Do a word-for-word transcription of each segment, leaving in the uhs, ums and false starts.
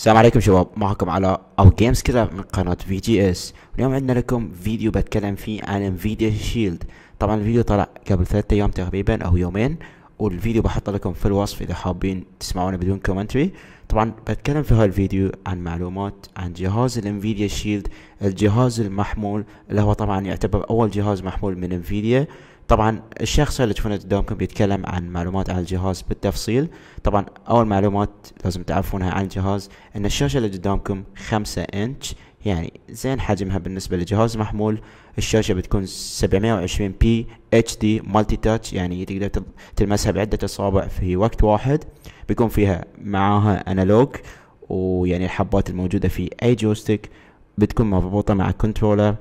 السلام عليكم شباب، معكم على او جيمز كذا من قناه في جي اس. اليوم عندنا لكم فيديو بتكلم فيه عن انفيديا شيلد. طبعا الفيديو طلع قبل ثلاثة ايام تقريبا او يومين، والفيديو بحطه لكم في الوصف اذا حابين تسمعونه بدون كومنتري. طبعا بتكلم في هذا الفيديو عن معلومات عن جهاز الانفيديا شيلد، الجهاز المحمول اللي هو طبعا يعتبر اول جهاز محمول من انفيديا. طبعا الشخص اللي تشوفونه قدامكم بيتكلم عن معلومات عن الجهاز بالتفصيل. طبعا اول معلومات لازم تعرفونها عن الجهاز ان الشاشه اللي قدامكم خمسة انش، يعني زين حجمها بالنسبه لجهاز محمول. الشاشه بتكون سبعمية وعشرين بي اتش دي مالتي تاتش، يعني تقدر تلمسها بعده اصابع في وقت واحد. بيكون فيها معاها انالوج، ويعني الحبات الموجوده في اي جويستيك بتكون مربوطه مع كنترولر،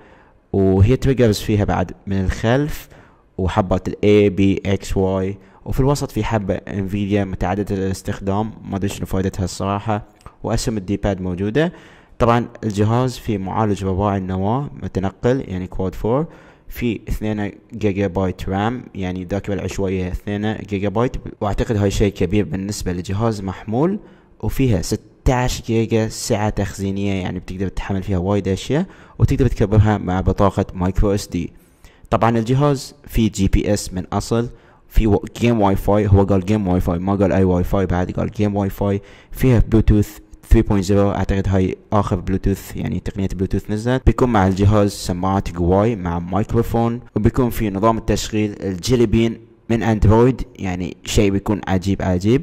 وهي تريجرز فيها بعد من الخلف، وحبات ال A B X Y، وفي الوسط في حبة انفيديا متعددة الاستخدام ما ادري شنو فائدتها الصراحة، واسهم الدي باد موجودة. طبعا الجهاز في معالج رباعي النواة متنقل يعني كواد فور، في اثنين جيجا بايت رام يعني الذاكرة العشوائية اثنين جيجا بايت، واعتقد هاي شيء كبير بالنسبة لجهاز محمول. وفيها ستة عشر جيجا سعة تخزينية، يعني بتقدر تتحمل فيها وايد اشياء، وتقدر تكبرها مع بطاقة مايكرو اس دي. طبعا الجهاز فيه جي بي اس من اصل، في جيم واي فاي، هو قال جيم واي فاي ما قال اي واي فاي بعد، قال جيم واي فاي. فيها بلوتوث ثلاثة نقطة صفر، اعتقد هاي اخر بلوتوث يعني تقنية بلوتوث نزلت. بيكون مع الجهاز سماعات قواي مع مايكروفون، وبيكون في نظام التشغيل الجيلي بين من اندرويد، يعني شيء بيكون عجيب عجيب.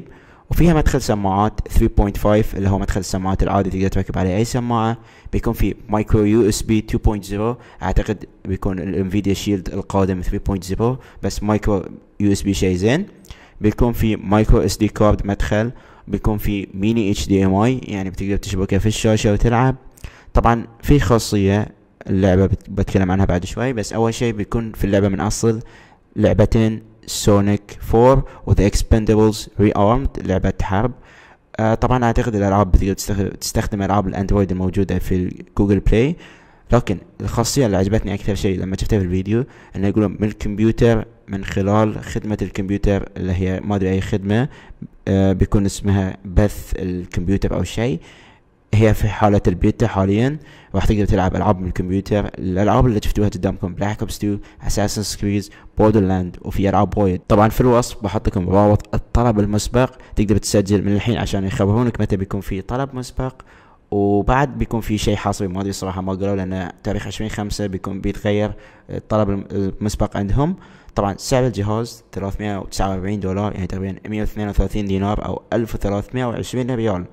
وفيها مدخل سماعات ثلاثة نقطة خمسة اللي هو مدخل السماعات العادي تقدر تركب عليه اي سماعه. بيكون في مايكرو يو اس بي اثنين نقطة صفر، اعتقد بيكون الانفيديا شيلد القادم ثلاثة نقطة صفر بس مايكرو يو اس بي شيء زين. بيكون في مايكرو اس دي كارد مدخل، بيكون في ميني اتش دي ام اي، يعني بتقدر تشبكه في الشاشه وتلعب. طبعا في خاصيه اللعبه بتكلم عنها بعد شوي، بس اول شيء بيكون في اللعبه من اصل لعبتين، سونيك فور وذا اكسبندبلز ري ارمد، لعبه حرب. آه طبعا اعتقد الالعاب بتقدر تستخدم العاب الاندرويد الموجوده في جوجل بلاي، لكن الخاصيه اللي عجبتني اكثر شيء لما شفتها في الفيديو انه يقولون من الكمبيوتر من خلال خدمه الكمبيوتر، اللي هي ما ادري اي خدمه آه بيكون اسمها بث الكمبيوتر او شيء. هي في حالة البيتا حاليا، راح تقدر تلعب العاب من الكمبيوتر. الالعاب اللي شفتوها قدامكم بلاك اوبس تو، اساسنز كريد، بوردرلاند، وفي العاب وايد. طبعا في الوصف بحط لكم رابط الطلب المسبق، تقدر تسجل من الحين عشان يخبرونك متى بيكون في طلب مسبق. وبعد بيكون في شيء حصري ما ادري صراحه ما قالوا، لان تاريخ عشرين خمسة بيكون بيتغير الطلب المسبق عندهم. طبعا سعر الجهاز ثلاثمية وتسعة واربعين دولار، يعني تقريبا مية واثنين وثلاثين دينار او الف وثلاثمية وعشرين ريال.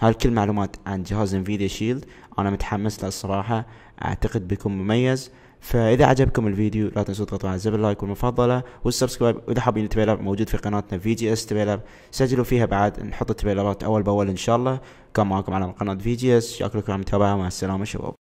هاي كل معلومات عن جهاز انفيديا شيلد، انا متحمس له الصراحه، اعتقد بيكون مميز. فاذا عجبكم الفيديو لا تنسوا تضغطوا على زر اللايك والمفضله والسبسكرايب، واذا حابين التريلر موجود في قناتنا في جي اس تريلر، سجلوا فيها بعد، نحط التريلرات اول باول ان شاء الله. كان معكم على قناه في جي اس، شكرا لكم على المتابعه، مع السلامه شباب.